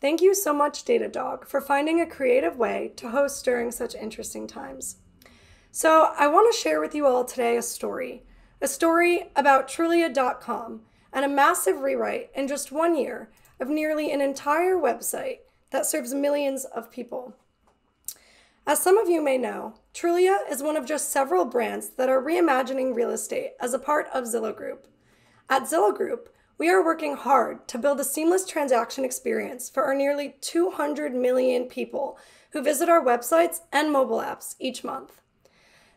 Thank you so much, Datadog, for finding a creative way to host during such interesting times. So I want to share with you all today a story about Trulia.com and a massive rewrite in just 1 year of nearly an entire website that serves millions of people. As some of you may know, Trulia is one of just several brands that are reimagining real estate as a part of Zillow Group. At Zillow Group, we are working hard to build a seamless transaction experience for our nearly 200 million people who visit our websites and mobile apps each month.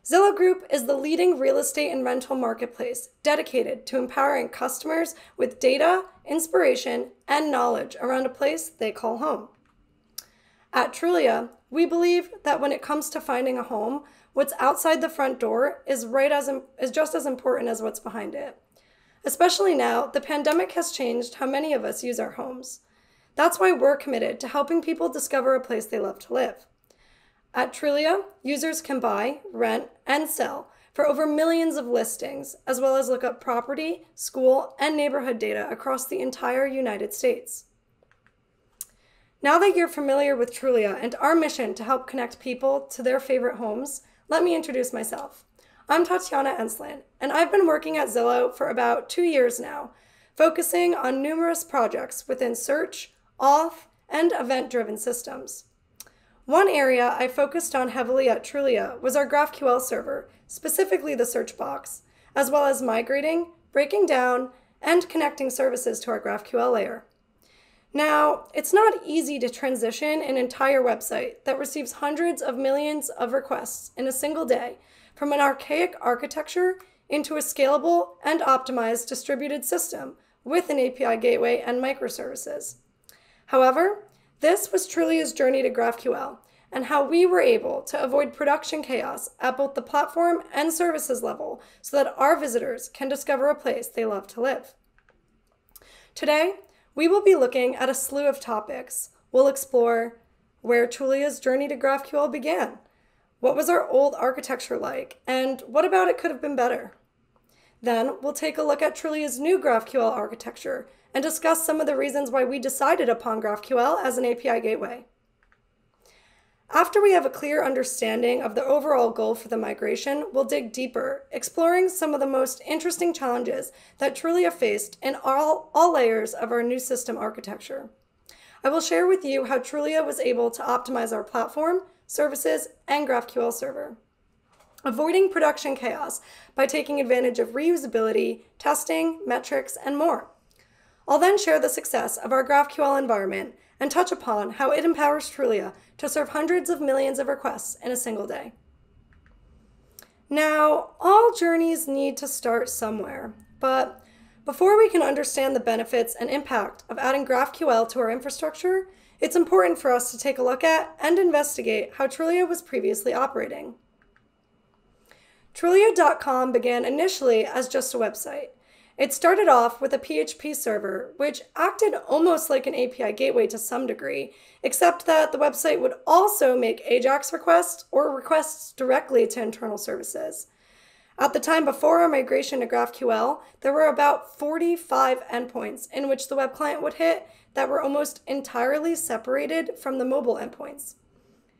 Zillow Group is the leading real estate and rental marketplace dedicated to empowering customers with data, inspiration, and knowledge around a place they call home. At Trulia, we believe that when it comes to finding a home, what's outside the front door is just as important as what's behind it. Especially now, the pandemic has changed how many of us use our homes. That's why we're committed to helping people discover a place they love to live. At Trulia, users can buy, rent, and sell for over millions of listings, as well as look up property, school, and neighborhood data across the entire United States. Now that you're familiar with Trulia and our mission to help connect people to their favorite homes, let me introduce myself. I'm Tatiana Anslin, and I've been working at Zillow for about 2 years now, focusing on numerous projects within search, auth, and event-driven systems. One area I focused on heavily at Trulia was our GraphQL server, specifically the search box, as well as migrating, breaking down, and connecting services to our GraphQL layer. Now, it's not easy to transition an entire website that receives hundreds of millions of requests in a single day from an archaic architecture into a scalable and optimized distributed system with an API gateway and microservices. However, this was Trulia's journey to GraphQL and how we were able to avoid production chaos at both the platform and services level so that our visitors can discover a place they love to live. Today, we will be looking at a slew of topics. We'll explore where Trulia's journey to GraphQL began, what was our old architecture like, and what about it could have been better? Then we'll take a look at Trulia's new GraphQL architecture and discuss some of the reasons why we decided upon GraphQL as an API gateway. After we have a clear understanding of the overall goal for the migration, we'll dig deeper, exploring some of the most interesting challenges that Trulia faced in all layers of our new system architecture. I will share with you how Trulia was able to optimize our platform, services, and GraphQL server, avoiding production chaos by taking advantage of reusability, testing, metrics, and more. I'll then share the success of our GraphQL environment and touch upon how it empowers Trulia to serve hundreds of millions of requests in a single day. Now, all journeys need to start somewhere, but before we can understand the benefits and impact of adding GraphQL to our infrastructure, it's important for us to take a look at and investigate how Trulia was previously operating. Trulia.com began initially as just a website. It started off with a PHP server, which acted almost like an API gateway to some degree, except that the website would also make AJAX requests or requests directly to internal services. At the time before our migration to GraphQL, there were about 45 endpoints in which the web client would hit that were almost entirely separated from the mobile endpoints.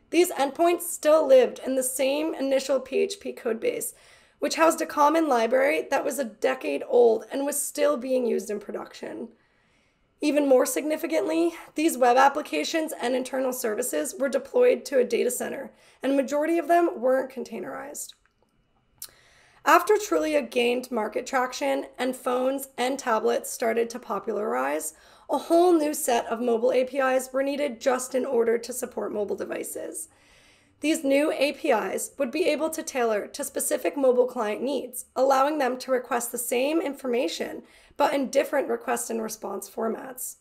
These endpoints still lived in the same initial PHP codebase, which housed a common library that was a decade old and was still being used in production. Even more significantly, these web applications and internal services were deployed to a data center, and the majority of them weren't containerized. After Trulia gained market traction and phones and tablets started to popularize, a whole new set of mobile APIs were needed just in order to support mobile devices. These new APIs would be able to tailor to specific mobile client needs, allowing them to request the same information, but in different request and response formats.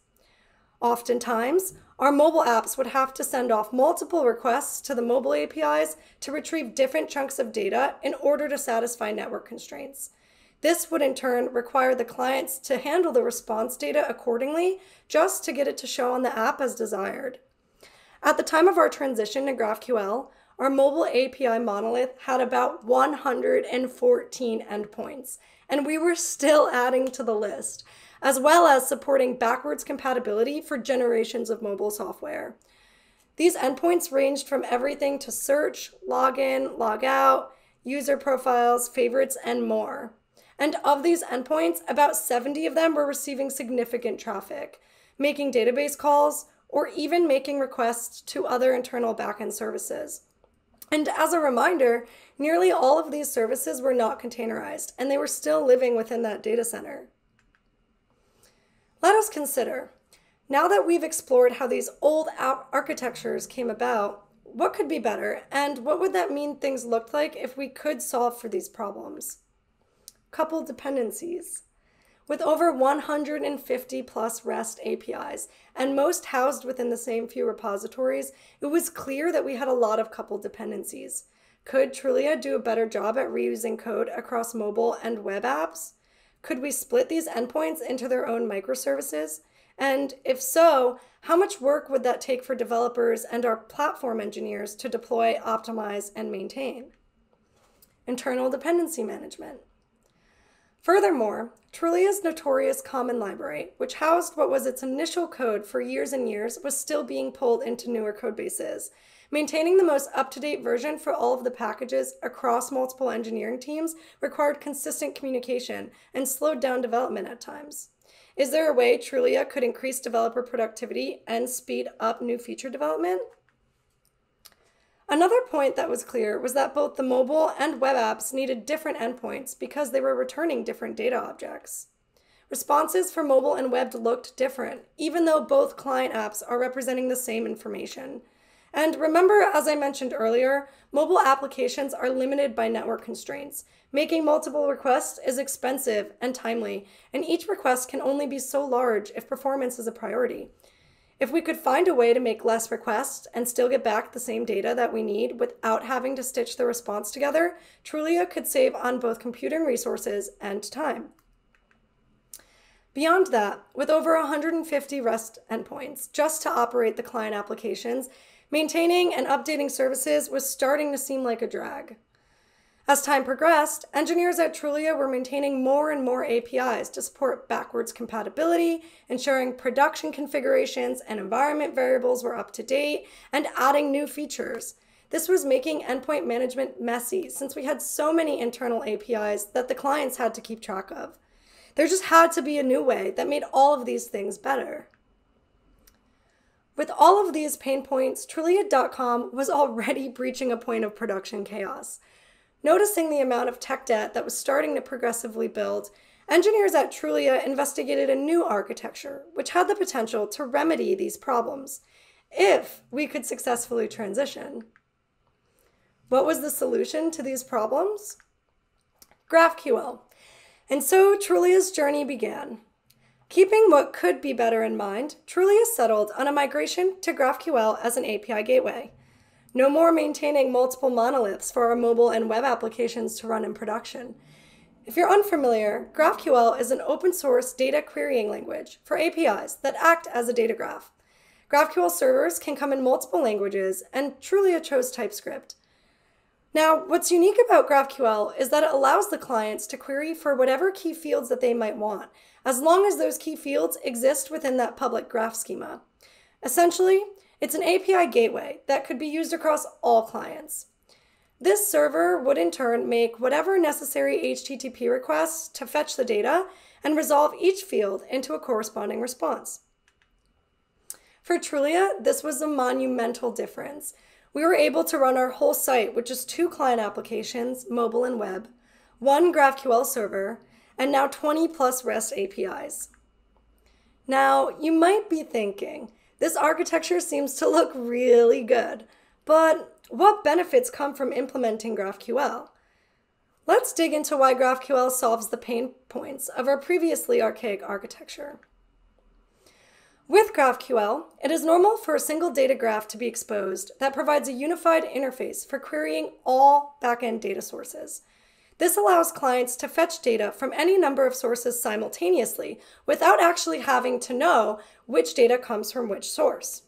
Oftentimes, our mobile apps would have to send off multiple requests to the mobile APIs to retrieve different chunks of data in order to satisfy network constraints. This would in turn require the clients to handle the response data accordingly just to get it to show on the app as desired. At the time of our transition to GraphQL, our mobile API monolith had about 114 endpoints, and we were still adding to the list, as well as supporting backwards compatibility for generations of mobile software. These endpoints ranged from everything to search, login, logout, user profiles, favorites, and more. And of these endpoints, about 70 of them were receiving significant traffic, making database calls, or even making requests to other internal backend services. And as a reminder, nearly all of these services were not containerized, and they were still living within that data center. Let us consider, now that we've explored how these old app architectures came about, what could be better, and what would that mean things looked like if we could solve for these problems? Coupled dependencies. With over 150 plus REST APIs, and most housed within the same few repositories, it was clear that we had a lot of coupled dependencies. Could Trulia do a better job at reusing code across mobile and web apps? Could we split these endpoints into their own microservices? And if so, how much work would that take for developers and our platform engineers to deploy, optimize, and maintain? Internal dependency management. Furthermore, Trulia's notorious common library, which housed what was its initial code for years and years, was still being pulled into newer code bases. Maintaining the most up-to-date version for all of the packages across multiple engineering teams required consistent communication and slowed down development at times. Is there a way Trulia could increase developer productivity and speed up new feature development? Another point that was clear was that both the mobile and web apps needed different endpoints because they were returning different data objects. Responses for mobile and web looked different, even though both client apps are representing the same information. And remember, as I mentioned earlier, mobile applications are limited by network constraints. Making multiple requests is expensive and timely, and each request can only be so large if performance is a priority. If we could find a way to make less requests and still get back the same data that we need without having to stitch the response together, Trulia could save on both computing resources and time. Beyond that, with over 150 REST endpoints just to operate the client applications, maintaining and updating services was starting to seem like a drag. As time progressed, engineers at Trulia were maintaining more and more APIs to support backwards compatibility, ensuring production configurations and environment variables were up to date, and adding new features. This was making endpoint management messy since we had so many internal APIs that the clients had to keep track of. There just had to be a new way that made all of these things better. With all of these pain points, Trulia.com was already breaching a point of production chaos. Noticing the amount of tech debt that was starting to progressively build, engineers at Trulia investigated a new architecture, which had the potential to remedy these problems, if we could successfully transition. What was the solution to these problems? GraphQL. And so Trulia's journey began. Keeping what could be better in mind, Trulia settled on a migration to GraphQL as an API gateway. No more maintaining multiple monoliths for our mobile and web applications to run in production. If you're unfamiliar, GraphQL is an open source data querying language for APIs that act as a data graph. GraphQL servers can come in multiple languages, and Trulia chose TypeScript. Now, what's unique about GraphQL is that it allows the clients to query for whatever key fields that they might want, as long as those key fields exist within that public graph schema. Essentially, it's an API gateway that could be used across all clients. This server would in turn make whatever necessary HTTP requests to fetch the data and resolve each field into a corresponding response. For Trulia, this was a monumental difference. We were able to run our whole site with just two client applications, mobile and web, one GraphQL server, and now 20 plus REST APIs. Now, you might be thinking, this architecture seems to look really good, but what benefits come from implementing GraphQL? Let's dig into why GraphQL solves the pain points of our previously archaic architecture. With GraphQL, it is normal for a single data graph to be exposed that provides a unified interface for querying all backend data sources. This allows clients to fetch data from any number of sources simultaneously without actually having to know which data comes from which source.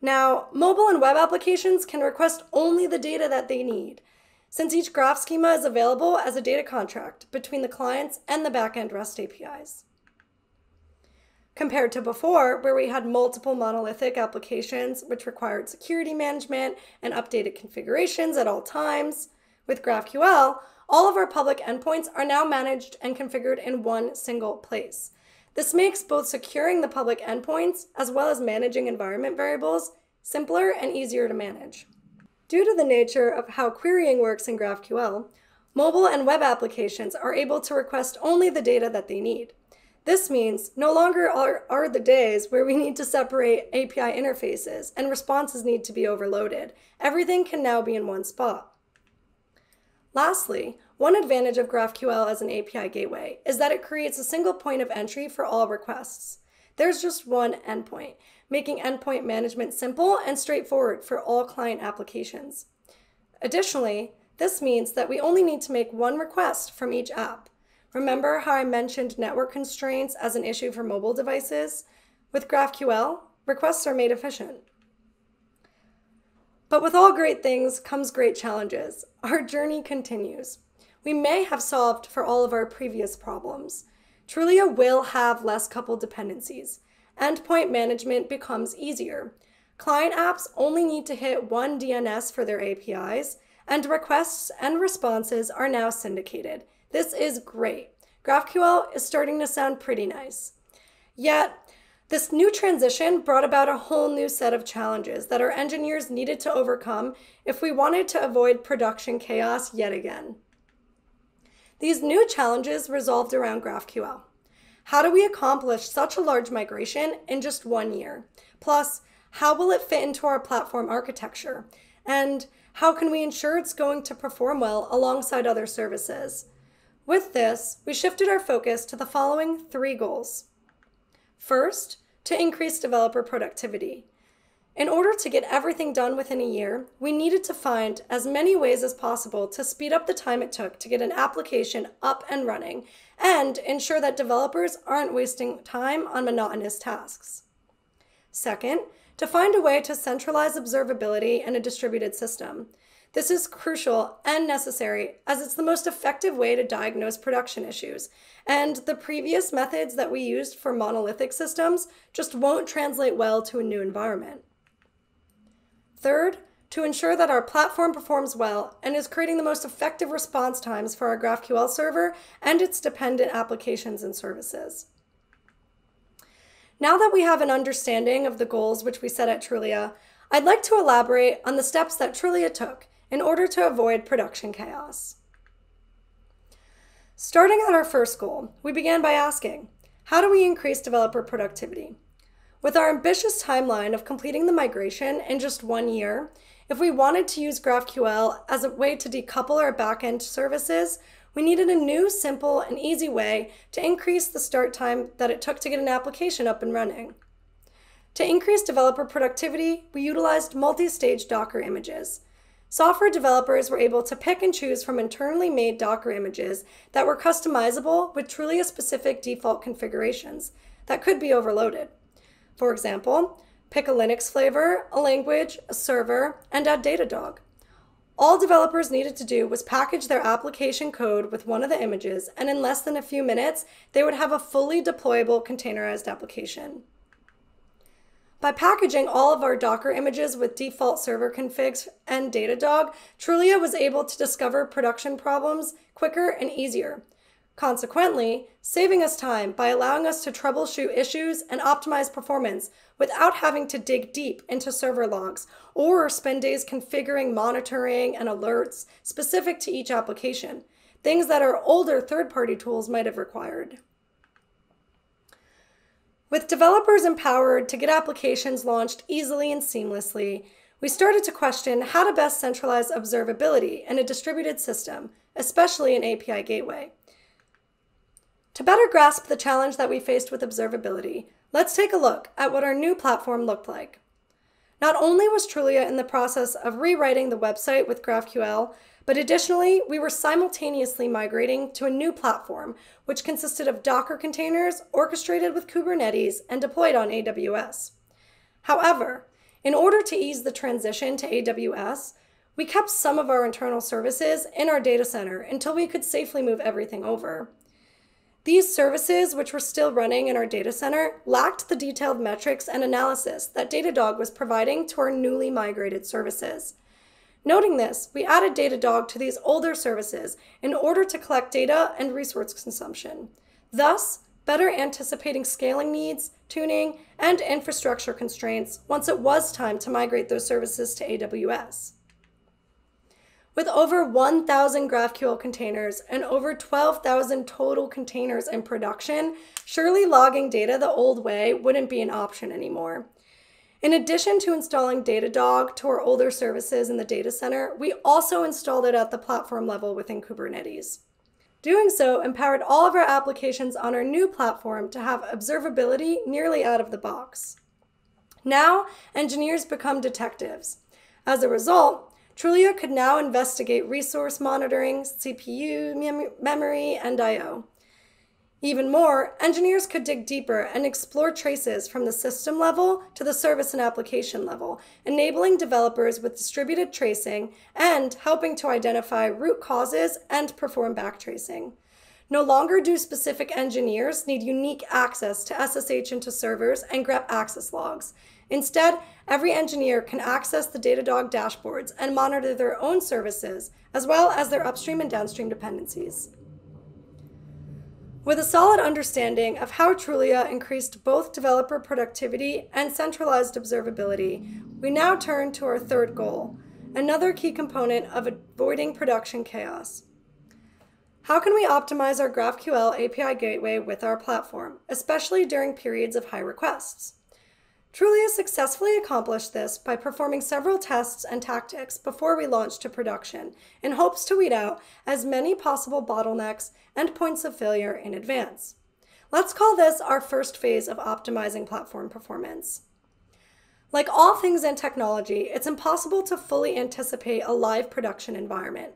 Now, mobile and web applications can request only the data that they need, since each graph schema is available as a data contract between the clients and the backend REST APIs. compared to before, where we had multiple monolithic applications, which required security management and updated configurations at all times. With GraphQL, all of our public endpoints are now managed and configured in one single place. This makes both securing the public endpoints as well as managing environment variables simpler and easier to manage. Due to the nature of how querying works in GraphQL, mobile and web applications are able to request only the data that they need. This means no longer are the days where we need to separate API interfaces and responses need to be overloaded. Everything can now be in one spot. Lastly, one advantage of GraphQL as an API gateway is that it creates a single point of entry for all requests. There's just one endpoint, making endpoint management simple and straightforward for all client applications. Additionally, this means that we only need to make one request from each app. Remember how I mentioned network constraints as an issue for mobile devices? With GraphQL, requests are made efficient. But with all great things comes great challenges. Our journey continues. We may have solved for all of our previous problems. Trulia will have less coupled dependencies. Endpoint management becomes easier. Client apps only need to hit one DNS for their APIs, and requests and responses are now syndicated. This is great. GraphQL is starting to sound pretty nice. Yet, this new transition brought about a whole new set of challenges that our engineers needed to overcome if we wanted to avoid production chaos yet again. These new challenges revolved around GraphQL. How do we accomplish such a large migration in just 1 year? Plus, how will it fit into our platform architecture? And how can we ensure it's going to perform well alongside other services? With this, we shifted our focus to the following three goals. First, to increase developer productivity. In order to get everything done within a year, we needed to find as many ways as possible to speed up the time it took to get an application up and running and ensure that developers aren't wasting time on monotonous tasks. Second, to find a way to centralize observability in a distributed system. This is crucial and necessary as it's the most effective way to diagnose production issues, and the previous methods that we used for monolithic systems just won't translate well to a new environment. Third, to ensure that our platform performs well and is creating the most effective response times for our GraphQL server and its dependent applications and services. Now that we have an understanding of the goals which we set at Trulia, I'd like to elaborate on the steps that Trulia took in order to avoid production chaos. Starting at our first goal, we began by asking, how do we increase developer productivity? With our ambitious timeline of completing the migration in just 1 year, if we wanted to use GraphQL as a way to decouple our backend services, we needed a new, simple, and easy way to increase the start time that it took to get an application up and running. To increase developer productivity, we utilized multi-stage Docker images. Software developers were able to pick and choose from internally made Docker images that were customizable with Trulia-specific default configurations that could be overloaded. For example, pick a Linux flavor, a language, a server, and add Datadog. All developers needed to do was package their application code with one of the images, and in less than a few minutes, they would have a fully deployable containerized application. By packaging all of our Docker images with default server configs and Datadog, Trulia was able to discover production problems quicker and easier, consequently saving us time by allowing us to troubleshoot issues and optimize performance without having to dig deep into server logs or spend days configuring monitoring and alerts specific to each application, things that our older third-party tools might have required. With developers empowered to get applications launched easily and seamlessly, we started to question how to best centralize observability in a distributed system, especially an API gateway. To better grasp the challenge that we faced with observability, let's take a look at what our new platform looked like. Not only was Trulia in the process of rewriting the website with GraphQL, but additionally, we were simultaneously migrating to a new platform, which consisted of Docker containers orchestrated with Kubernetes and deployed on AWS. However, in order to ease the transition to AWS, we kept some of our internal services in our data center until we could safely move everything over. These services, which were still running in our data center, lacked the detailed metrics and analysis that Datadog was providing to our newly migrated services. Noting this, we added Datadog to these older services in order to collect data and resource consumption, thus better anticipating scaling needs, tuning, and infrastructure constraints once it was time to migrate those services to AWS. With over 1,000 GraphQL containers and over 12,000 total containers in production, surely logging data the old way wouldn't be an option anymore. In addition to installing Datadog to our older services in the data center, we also installed it at the platform level within Kubernetes. Doing so empowered all of our applications on our new platform to have observability nearly out of the box. Now, engineers become detectives. As a result, Trulia could now investigate resource monitoring, CPU, memory, and I/O. Even more, engineers could dig deeper and explore traces from the system level to the service and application level, enabling developers with distributed tracing and helping to identify root causes and perform backtracing. No longer do specific engineers need unique access to SSH into servers and grep access logs. Instead, every engineer can access the Datadog dashboards and monitor their own services, as well as their upstream and downstream dependencies. With a solid understanding of how Trulia increased both developer productivity and centralized observability, we now turn to our third goal, another key component of avoiding production chaos. How can we optimize our GraphQL API gateway with our platform, especially during periods of high requests? Trulia successfully accomplished this by performing several tests and tactics before we launched to production in hopes to weed out as many possible bottlenecks and points of failure in advance. Let's call this our first phase of optimizing platform performance. Like all things in technology, it's impossible to fully anticipate a live production environment.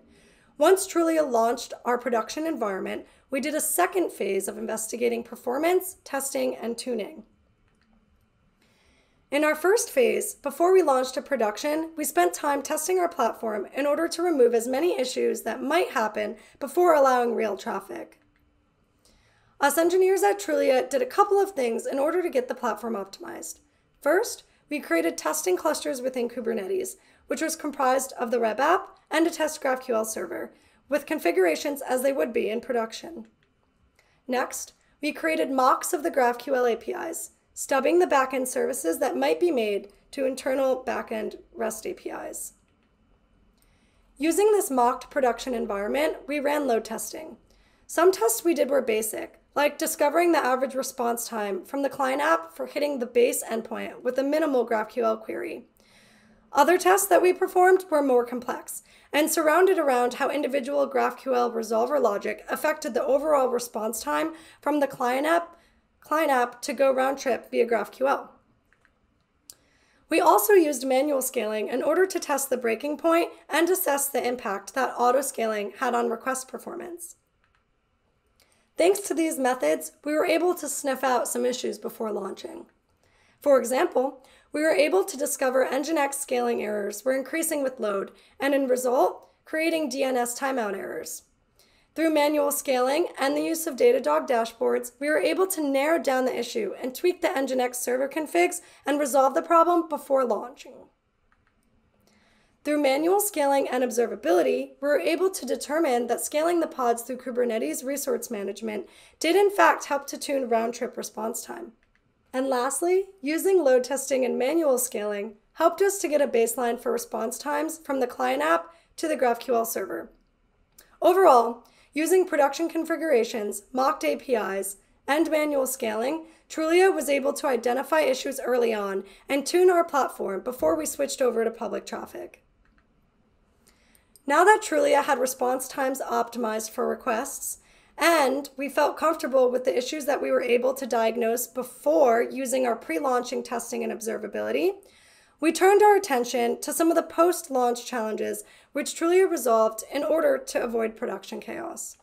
Once Trulia launched our production environment, we did a second phase of investigating performance, testing, and tuning. In our first phase, before we launched to production, we spent time testing our platform in order to remove as many issues that might happen before allowing real traffic. Us engineers at Trulia did a couple of things in order to get the platform optimized. First, we created testing clusters within Kubernetes, which was comprised of the web app and a test GraphQL server, with configurations as they would be in production. Next, we created mocks of the GraphQL APIs, stubbing the backend services that might be made to internal backend REST APIs. Using this mocked production environment, we ran load testing. Some tests we did were basic, like discovering the average response time from the client app for hitting the base endpoint with a minimal GraphQL query. Other tests that we performed were more complex and surrounded around how individual GraphQL resolver logic affected the overall response time from the client app to go round trip via GraphQL. We also used manual scaling in order to test the breaking point and assess the impact that auto scaling had on request performance. Thanks to these methods, we were able to sniff out some issues before launching. For example, we were able to discover Nginx scaling errors were increasing with load and in result, creating DNS timeout errors. Through manual scaling and the use of Datadog dashboards, we were able to narrow down the issue and tweak the Nginx server configs and resolve the problem before launching. Through manual scaling and observability, we were able to determine that scaling the pods through Kubernetes resource management did in fact help to tune round-trip response time. And lastly, using load testing and manual scaling helped us to get a baseline for response times from the client app to the GraphQL server. Overall, using production configurations, mocked APIs, and manual scaling, Trulia was able to identify issues early on and tune our platform before we switched over to public traffic. Now that Trulia had response times optimized for requests, and we felt comfortable with the issues that we were able to diagnose before using our pre-launching testing and observability, we turned our attention to some of the post-launch challenges which Trulia resolved in order to avoid production chaos.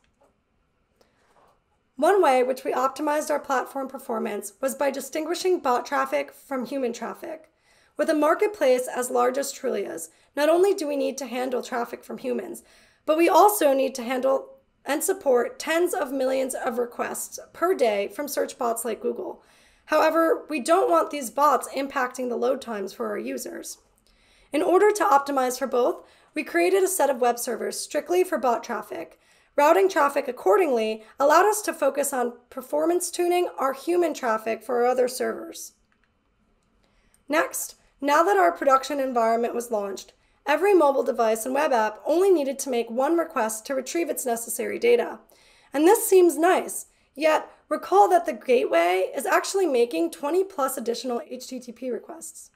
One way which we optimized our platform performance was by distinguishing bot traffic from human traffic. With a marketplace as large as Trulia's, not only do we need to handle traffic from humans, but we also need to handle and support tens of millions of requests per day from search bots like Google. However, we don't want these bots impacting the load times for our users. In order to optimize for both, we created a set of web servers strictly for bot traffic. Routing traffic accordingly allowed us to focus on performance tuning our human traffic for our other servers. Next, now that our production environment was launched, every mobile device and web app only needed to make one request to retrieve its necessary data. And this seems nice, yet recall that the gateway is actually making 20+ additional HTTP requests.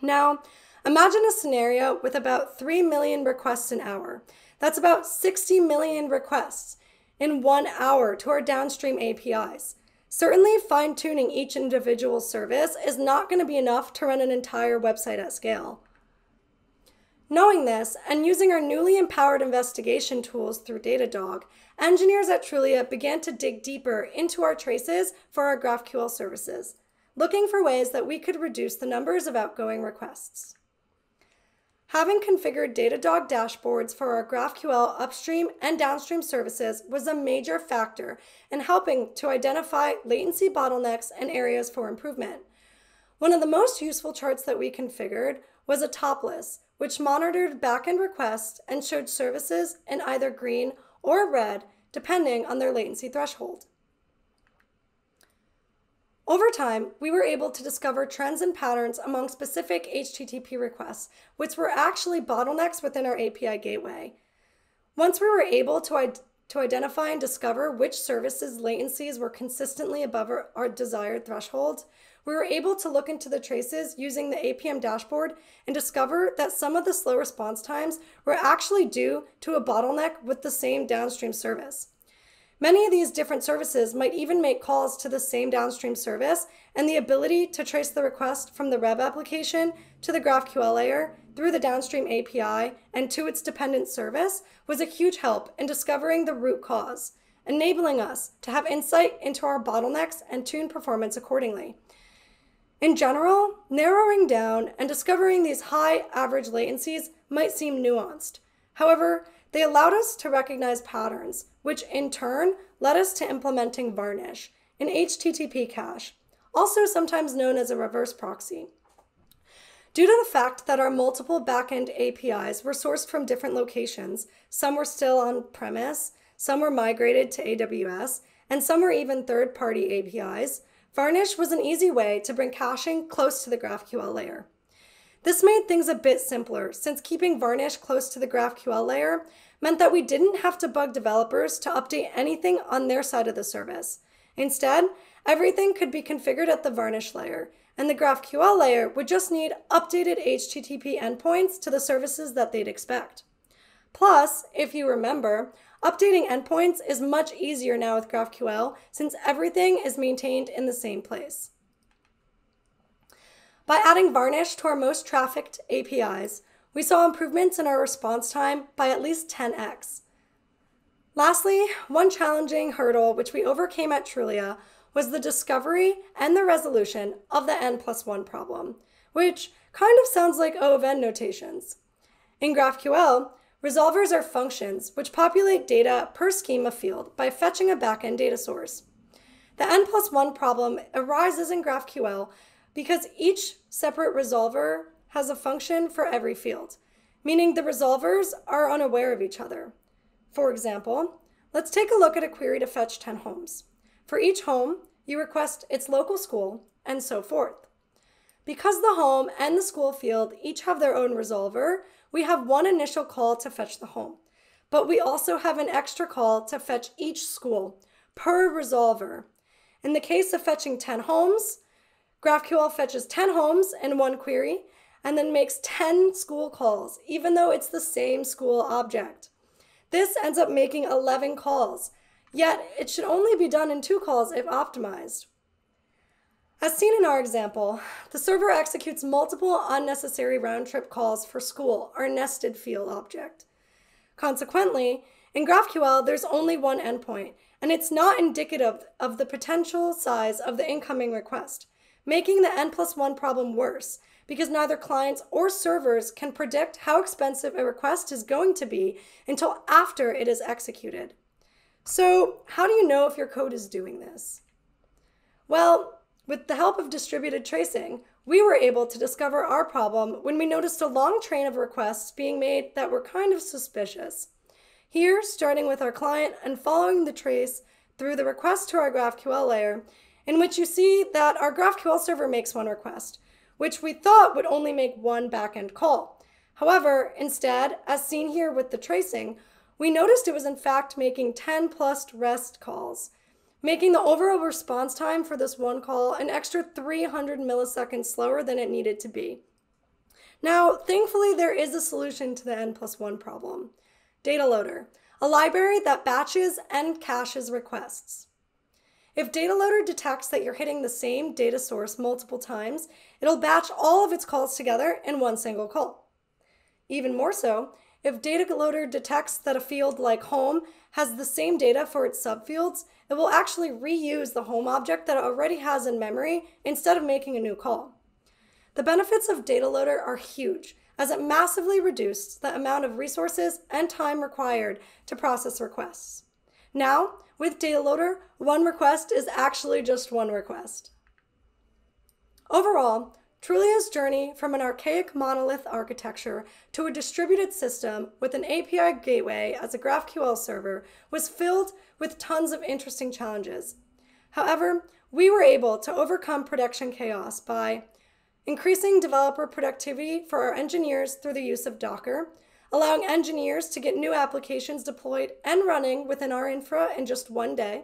Now, imagine a scenario with about 3 million requests an hour. That's about 60 million requests in 1 hour to our downstream APIs. Certainly, fine-tuning each individual service is not going to be enough to run an entire website at scale. Knowing this, and using our newly empowered investigation tools through Datadog, engineers at Trulia began to dig deeper into our traces for our GraphQL services, looking for ways that we could reduce the numbers of outgoing requests. Having configured Datadog dashboards for our GraphQL upstream and downstream services was a major factor in helping to identify latency bottlenecks and areas for improvement. One of the most useful charts that we configured was a top list, which monitored backend requests and showed services in either green or red, depending on their latency threshold. Over time, we were able to discover trends and patterns among specific HTTP requests, which were actually bottlenecks within our API gateway. Once we were able to identify and discover which services' latencies were consistently above our desired threshold, we were able to look into the traces using the APM dashboard and discover that some of the slow response times were actually due to a bottleneck with the same downstream service. Many of these different services might even make calls to the same downstream service, and the ability to trace the request from the web application to the GraphQL layer through the downstream API and to its dependent service was a huge help in discovering the root cause, enabling us to have insight into our bottlenecks and tune performance accordingly. In general, narrowing down and discovering these high average latencies might seem nuanced. However, they allowed us to recognize patterns, which in turn led us to implementing Varnish, an HTTP cache, also sometimes known as a reverse proxy. Due to the fact that our multiple backend APIs were sourced from different locations, some were still on-premise, some were migrated to AWS, and some were even third-party APIs, Varnish was an easy way to bring caching close to the GraphQL layer. This made things a bit simpler, since keeping Varnish close to the GraphQL layer meant that we didn't have to bug developers to update anything on their side of the service. Instead, everything could be configured at the Varnish layer, and the GraphQL layer would just need updated HTTP endpoints to the services that they'd expect. Plus, if you remember, updating endpoints is much easier now with GraphQL, since everything is maintained in the same place. By adding Varnish to our most trafficked APIs, we saw improvements in our response time by at least 10x. Lastly, one challenging hurdle which we overcame at Trulia was the discovery and the resolution of the N+1 problem, which kind of sounds like O of N notations. In GraphQL, resolvers are functions which populate data per schema field by fetching a backend data source. The N+1 problem arises in GraphQL because each separate resolver has a function for every field, meaning the resolvers are unaware of each other. For example, let's take a look at a query to fetch 10 homes. For each home, you request its local school, and so forth. Because the home and the school field each have their own resolver, we have one initial call to fetch the home, but we also have an extra call to fetch each school per resolver. In the case of fetching 10 homes, GraphQL fetches 10 homes in one query and then makes 10 school calls, even though it's the same school object. This ends up making 11 calls, yet it should only be done in 2 calls if optimized. As seen in our example, the server executes multiple unnecessary round-trip calls for school, our nested field object. Consequently, in GraphQL, there's only one endpoint, and it's not indicative of the potential size of the incoming request, making the N+1 problem worse because neither clients or servers can predict how expensive a request is going to be until after it is executed. So how do you know if your code is doing this? Well, with the help of distributed tracing, we were able to discover our problem when we noticed a long train of requests being made that were kind of suspicious. Here, starting with our client and following the trace through the request to our GraphQL layer, in which you see that our GraphQL server makes one request, which we thought would only make one backend call. However, instead, as seen here with the tracing, we noticed it was in fact making 10+ REST calls, making the overall response time for this one call an extra 300 milliseconds slower than it needed to be. Now, thankfully, there is a solution to the N+1 problem. Data Loader, a library that batches and caches requests. If Data Loader detects that you're hitting the same data source multiple times, it'll batch all of its calls together in one single call. Even more so, if Data Loader detects that a field like home has the same data for its subfields, it will actually reuse the home object that it already has in memory instead of making a new call. The benefits of Data Loader are huge, as it massively reduced the amount of resources and time required to process requests. Now, with Data Loader, one request is actually just one request. Overall, Trulia's journey from an archaic monolith architecture to a distributed system with an API gateway as a GraphQL server was filled with tons of interesting challenges. However, we were able to overcome production chaos by increasing developer productivity for our engineers through the use of Docker, allowing engineers to get new applications deployed and running within our infra in just one day.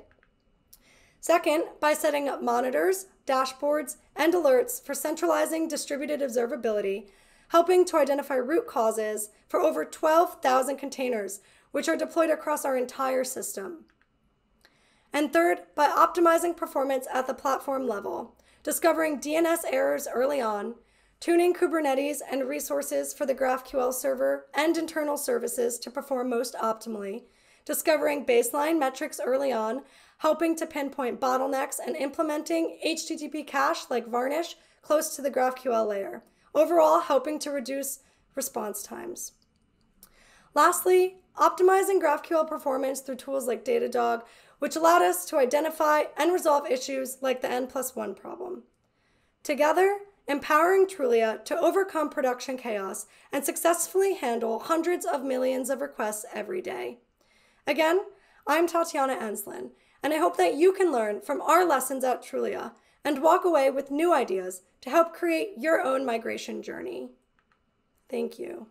Second, by setting up monitors, dashboards, and alerts for centralizing distributed observability, helping to identify root causes for over 12,000 containers, which are deployed across our entire system. And third, by optimizing performance at the platform level, discovering DNS errors early on, tuning Kubernetes and resources for the GraphQL server and internal services to perform most optimally, discovering baseline metrics early on, helping to pinpoint bottlenecks, and implementing HTTP cache like Varnish close to the GraphQL layer, overall helping to reduce response times. Lastly, optimizing GraphQL performance through tools like Datadog, which allowed us to identify and resolve issues like the N+1 problem. Together, empowering Trulia to overcome production chaos and successfully handle hundreds of millions of requests every day. Again, I'm Tatiana Anslin, and I hope that you can learn from our lessons at Trulia and walk away with new ideas to help create your own migration journey. Thank you.